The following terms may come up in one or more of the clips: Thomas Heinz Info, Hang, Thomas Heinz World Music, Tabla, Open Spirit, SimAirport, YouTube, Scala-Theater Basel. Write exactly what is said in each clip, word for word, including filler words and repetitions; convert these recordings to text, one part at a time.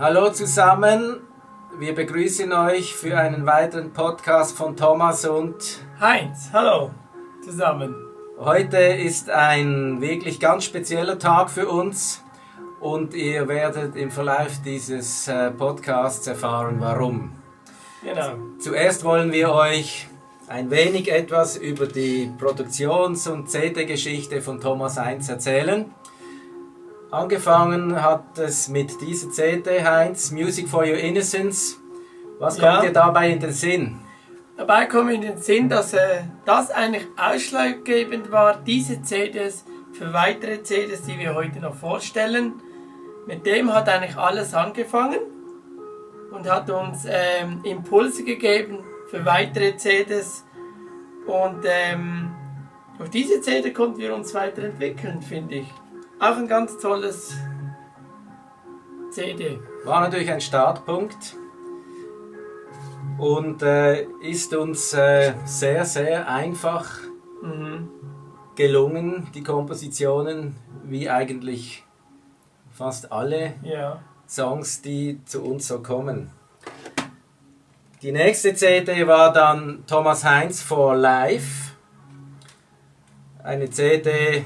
Hallo zusammen, wir begrüßen euch für einen weiteren Podcast von Thomas und Heinz. Hallo zusammen. Heute ist ein wirklich ganz spezieller Tag für uns und ihr werdet im Verlauf dieses Podcasts erfahren, warum. Genau. Zuerst wollen wir euch ein wenig etwas über die Produktions- und C D-Geschichte von Thomas Heinz erzählen. Angefangen hat es mit dieser C D, Heinz, Music for Your Innocence. Was kommt ja. dir dabei in den Sinn? Dabei kommt in den Sinn, dass äh, das eigentlich ausschlaggebend war, diese C Ds für weitere C Ds, die wir heute noch vorstellen. Mit dem hat eigentlich alles angefangen und hat uns ähm, Impulse gegeben für weitere C Ds. Und ähm, durch diese C D konnten wir uns weiterentwickeln, finde ich. Auch ein ganz tolles C D. War natürlich ein Startpunkt und äh, ist uns äh, sehr, sehr einfach mhm. gelungen, die Kompositionen, wie eigentlich fast alle ja. Songs, die zu uns so kommen. Die nächste C D war dann Thomas Heinz for Life. Eine C D,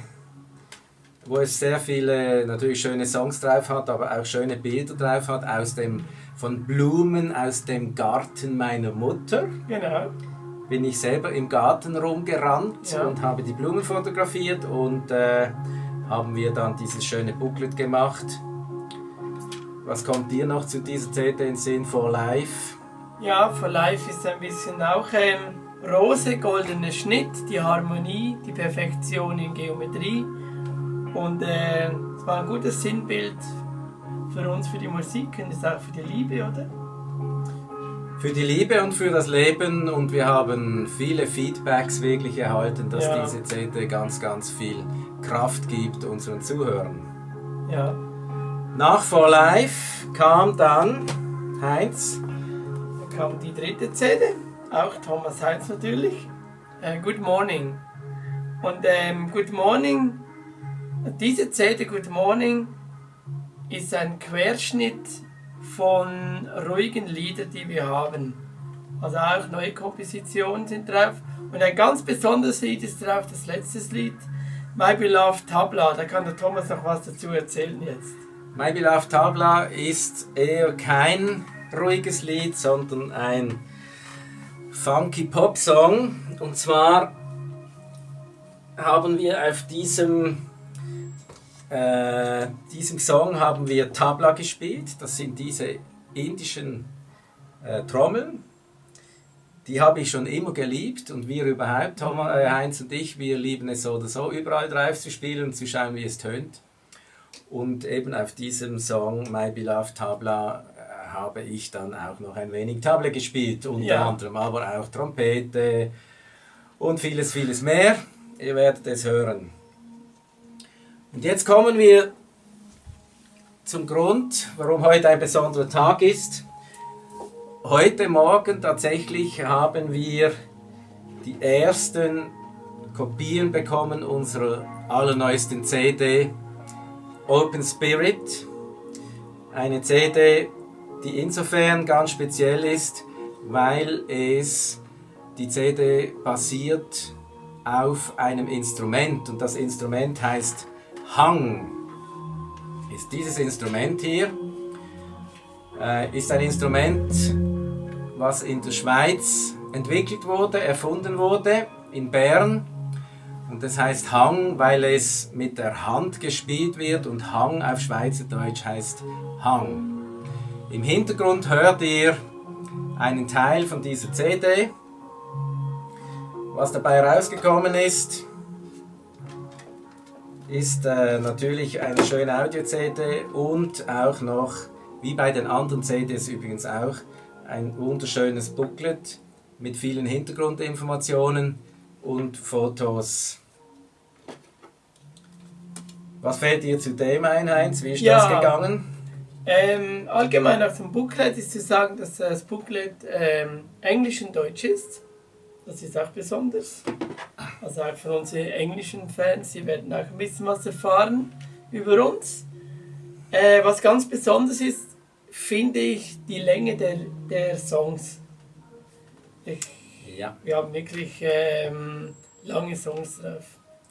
wo es sehr viele natürlich schöne Songs drauf hat, aber auch schöne Bilder drauf hat, aus dem, von Blumen aus dem Garten meiner Mutter. Genau. Bin ich selber im Garten rumgerannt ja. und habe die Blumen fotografiert und äh, haben wir dann dieses schöne Booklet gemacht. Was kommt dir noch zu dieser C D in Sinn, For Life? Ja, For Life ist ein bisschen auch ähm, Rose, goldener Schnitt, die Harmonie, die Perfektion in Geometrie. Und äh, es war ein gutes Sinnbild für uns, für die Musik und es auch für die Liebe, oder? Für die Liebe und für das Leben, und wir haben viele Feedbacks wirklich erhalten, dass ja. diese C D ganz, ganz viel Kraft gibt unseren Zuhörern. Ja. Nach For Life kam dann, Heinz, da kam die dritte C D, auch Thomas Heinz natürlich, äh, Good Morning. Und ähm, Good Morning... Diese C D Good Morning ist ein Querschnitt von ruhigen Liedern, die wir haben. Also auch neue Kompositionen sind drauf. Und ein ganz besonderes Lied ist drauf, das letzte Lied, My Beloved Tabla. Da kann der Thomas noch was dazu erzählen jetzt. My Beloved Tabla ist eher kein ruhiges Lied, sondern ein funky Pop-Song. Und zwar haben wir auf diesem... Äh, diesem Song haben wir Tabla gespielt, das sind diese indischen äh, Trommeln, die habe ich schon immer geliebt und wir überhaupt, Thomas, äh, Heinz und ich, wir lieben es so oder so überall drauf zu spielen und zu schauen, wie es tönt. Und eben auf diesem Song My Beloved Tabla äh, habe ich dann auch noch ein wenig Tabla gespielt, unter ja. anderem aber auch Trompete und vieles, vieles mehr. Ihr werdet es hören. Und jetzt kommen wir zum Grund, warum heute ein besonderer Tag ist. Heute Morgen tatsächlich haben wir die ersten Kopien bekommen unserer allerneuesten C D, Open Spirit. Eine C D, die insofern ganz speziell ist, weil es die C D basiert auf einem Instrument und das Instrument heißt Hang, ist dieses Instrument hier, äh, ist ein Instrument, was in der Schweiz entwickelt wurde, erfunden wurde, in Bern. Und das heißt Hang, weil es mit der Hand gespielt wird und Hang auf Schweizerdeutsch heißt Hang. Im Hintergrund hört ihr einen Teil von dieser C D, was dabei rausgekommen ist. Ist äh, natürlich eine schöne Audio-C D und auch noch, wie bei den anderen C Ds übrigens auch, ein wunderschönes Booklet mit vielen Hintergrundinformationen und Fotos. Was fällt dir zu dem ein, Heinz? Wie ist ja, das gegangen? Ähm, allgemein auf dem Booklet ist zu sagen, dass das Booklet ähm, Englisch und Deutsch ist. Das ist auch besonders. Also auch für unsere englischen Fans, die werden auch ein bisschen was erfahren über uns. Äh, was ganz besonders ist, finde ich die Länge der, der Songs. Ich, ja. Wir haben wirklich ähm, lange Songs drauf.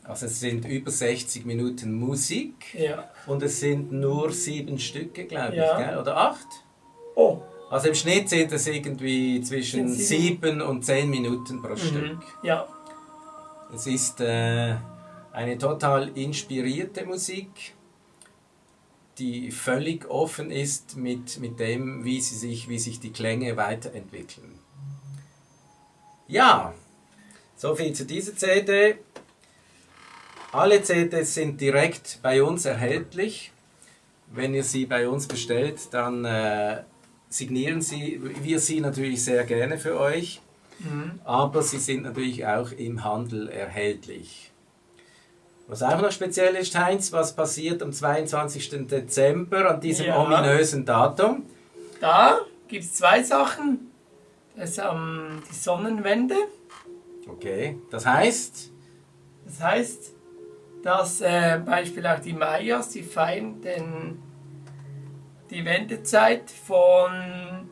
Also es sind über sechzig Minuten Musik, ja, und es sind nur sieben Stücke, glaube ich, ja, gell? Oder acht? Oh. Also im Schnitt sind es irgendwie zwischen sieben und zehn Minuten pro mhm. Stück. Ja. Es ist äh, eine total inspirierte Musik, die völlig offen ist mit, mit dem, wie, sie sich, wie sich die Klänge weiterentwickeln. Ja, soviel zu dieser C D. Alle C Ds sind direkt bei uns erhältlich. Wenn ihr sie bei uns bestellt, dann äh, signieren sie, wir sie natürlich sehr gerne für euch. Mhm. Aber sie sind natürlich auch im Handel erhältlich. Was auch noch speziell ist, Heinz, was passiert am zweiundzwanzigsten Dezember, an diesem ja. ominösen Datum? Da gibt es zwei Sachen. Das ist um, die Sonnenwende. Okay, das heißt? Das heißt... dass äh, beispielsweise auch die Mayas, die feiern den, die Wendezeit von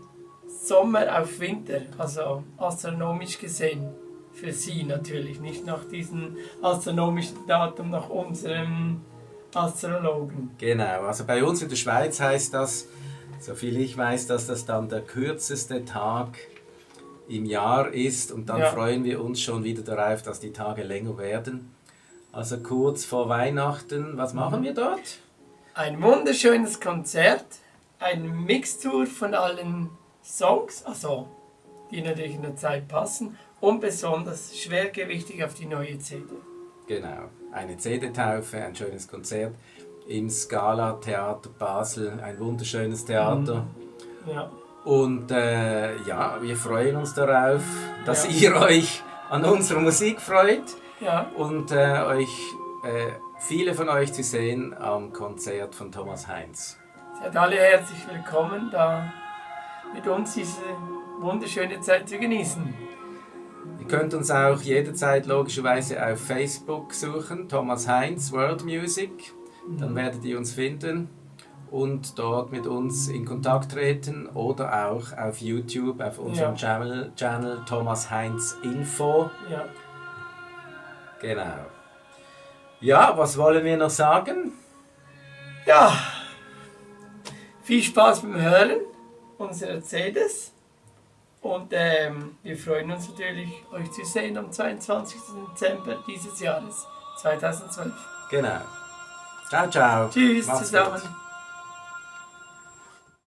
Sommer auf Winter, also astronomisch gesehen, für sie natürlich, nicht nach diesem astronomischen Datum, nach unserem Astrologen. Genau, also bei uns in der Schweiz heißt das, soviel ich weiß, dass das dann der kürzeste Tag im Jahr ist und dann ja. freuen wir uns schon wieder darauf, dass die Tage länger werden. Also kurz vor Weihnachten, was machen wir dort? Ein wunderschönes Konzert, eine Mixtur von allen Songs, also die natürlich in der Zeit passen und besonders schwergewichtig auf die neue C D. Genau, eine C D-Taufe, ein schönes Konzert im Scala-Theater Basel, ein wunderschönes Theater. Mhm. Ja. Und äh, ja, wir freuen uns darauf, dass ja. ihr euch an unserer Musik freut. Ja. Und äh, euch, äh, viele von euch zu sehen am Konzert von Thomas Heinz. Seid alle herzlich willkommen, da mit uns diese wunderschöne Zeit zu genießen. Ihr könnt uns auch jederzeit logischerweise auf Facebook suchen, Thomas Heinz World Music, dann werdet ihr uns finden und dort mit uns in Kontakt treten oder auch auf YouTube, auf unserem ja. Channel, Channel Thomas Heinz Info. Ja. Genau. Ja, was wollen wir noch sagen? Ja, viel Spaß beim Hören unserer C Ds und ähm, wir freuen uns natürlich, euch zu sehen am zweiundzwanzigsten Dezember dieses Jahres zweitausendzwölf. Genau. Ciao, ciao. Tschüss. Mach's zusammen. Gut.